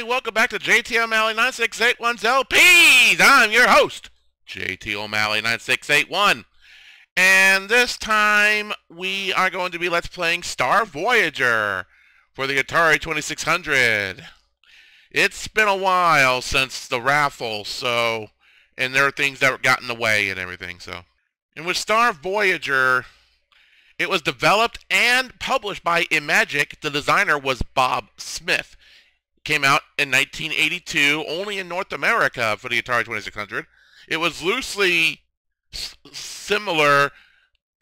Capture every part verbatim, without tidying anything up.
everybody. Welcome back to J T O'Malley nine six eight one's L Ps. I'm your host, J T O'Malley nine six eight one. And this time, we are going to be let's playing Star Voyager for the Atari twenty-six hundred. It's been a while since the raffle, so... And there are things that got in the way and everything, so... And with Star Voyager... It was developed and published by Imagic. The designer was Bob Smith. It came out in nineteen eighty-two, only in North America for the Atari twenty-six hundred. It was loosely s similar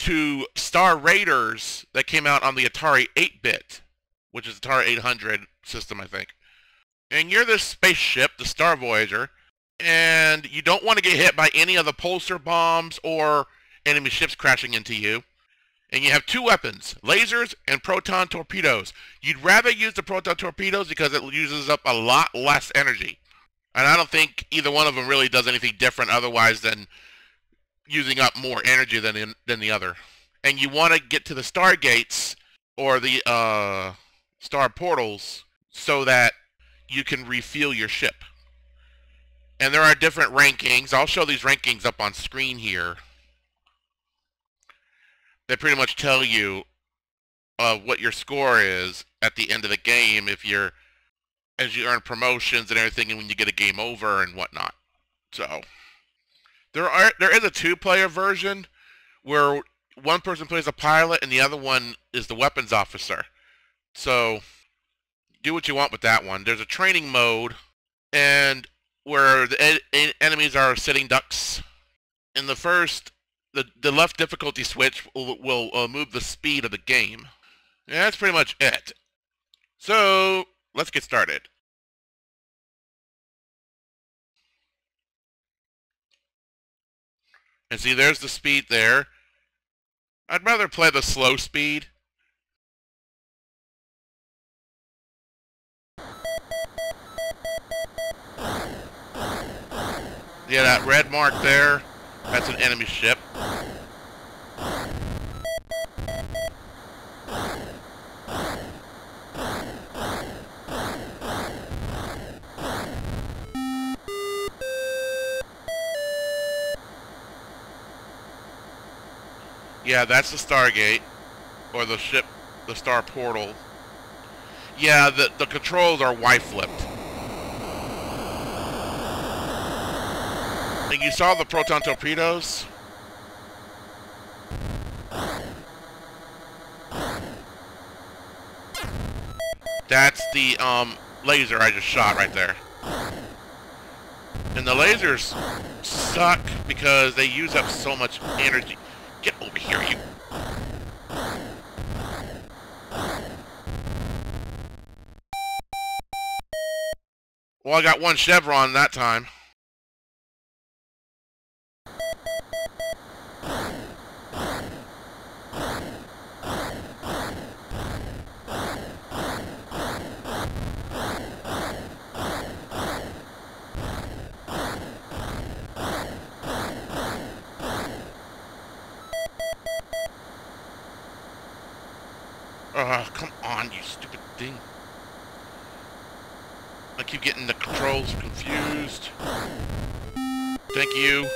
to Star Raiders that came out on the Atari eight bit, which is Atari eight hundred system, I think. And you're this spaceship, the Star Voyager, and you don't want to get hit by any of the pulsar bombs or enemy ships crashing into you. And you have two weapons, lasers and proton torpedoes. You'd rather use the proton torpedoes because it uses up a lot less energy. And I don't think either one of them really does anything different otherwise than using up more energy than, in, than the other. And you want to get to the stargates or the uh, star portals so that you can refuel your ship. And there are different rankings. I'll show these rankings up on screen here. They pretty much tell you uh, what your score is at the end of the game if you're, as you earn promotions and everything, and when you get a game over and whatnot. So there are there is a two-player version where one person plays a pilot and the other one is the weapons officer. So do what you want with that one. There's a training mode and where the en en enemies are sitting ducks. In the first. The, the left difficulty switch will, will uh, move the speed of the game. And that's pretty much it. So, let's get started. And see, there's the speed there. I'd rather play the slow speed. Yeah, that red mark there. That's an enemy ship. Yeah, that's the Stargate, or the ship, the star portal. Yeah, the, the controls are Y-flipped. And you saw the proton torpedoes? That's the um, laser I just shot right there. And the lasers suck because they use up so much energy. Get over here, you... Well, I got one chevron that time. Oh, come on, you stupid thing. I keep getting the controls confused. Thank you.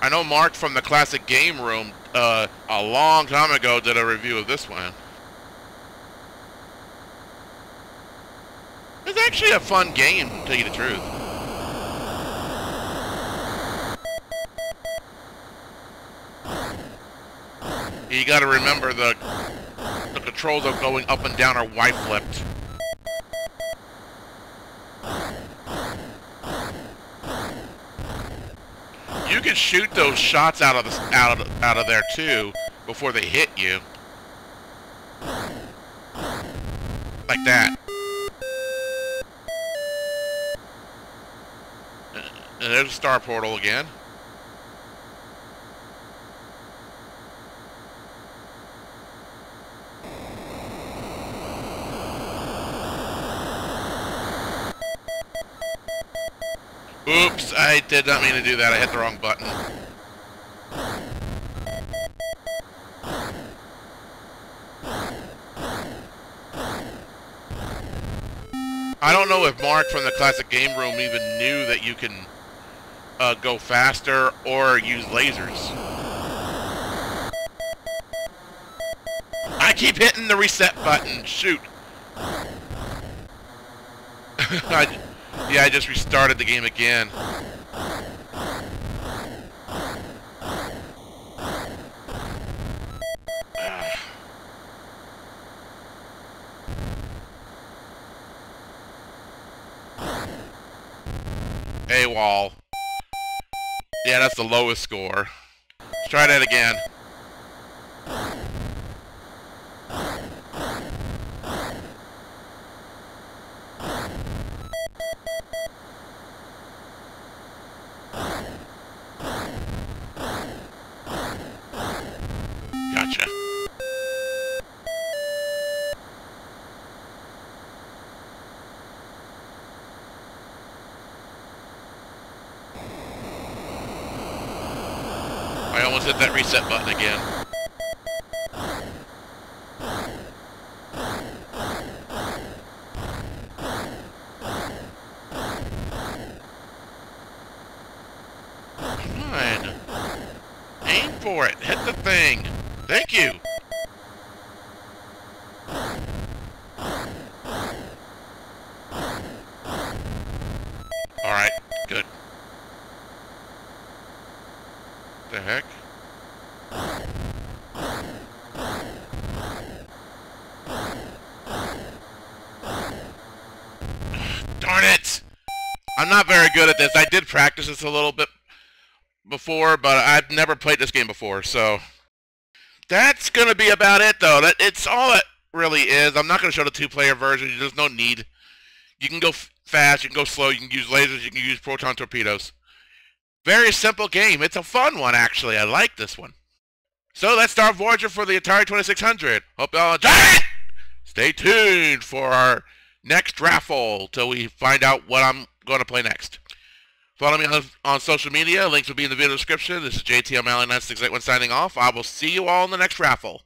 I know Mark from the Classic Game Room uh, a long time ago did a review of this one. It's actually a fun game, to tell you the truth. You gotta remember the, the controls of going up and down are Y-flipped. You can shoot those shots out of the, out of out of there too before they hit you, like that. And there's a star portal again. Oops, I did not mean to do that. I hit the wrong button. I don't know if Mark from the Classic Game Room even knew that you can uh, go faster or use lasers. I keep hitting the reset button. Shoot. I, yeah, I just restarted the game again. AWOL. Yeah, that's the lowest score. Let's try that again. Hit that reset button again. Come on. Aim for it. Hit the thing. Thank you. Alright. Good. What the heck? I'm not very good at this. I did practice this a little bit before, but I've never played this game before, so... That's gonna be about it, though. That, it's all it really is. I'm not gonna show the two-player version. There's no need. You can go f fast, you can go slow, you can use lasers, you can use proton torpedoes. Very simple game. It's a fun one, actually. I like this one. So that's Star Voyager for the Atari twenty-six hundred. Hope y'all enjoy it! Stay tuned for our next raffle till we find out what I'm... going to play next. Follow me on, on social media. Links will be in the video description. This is J T O'Malley nine six eight one signing off. I will see you all in the next raffle.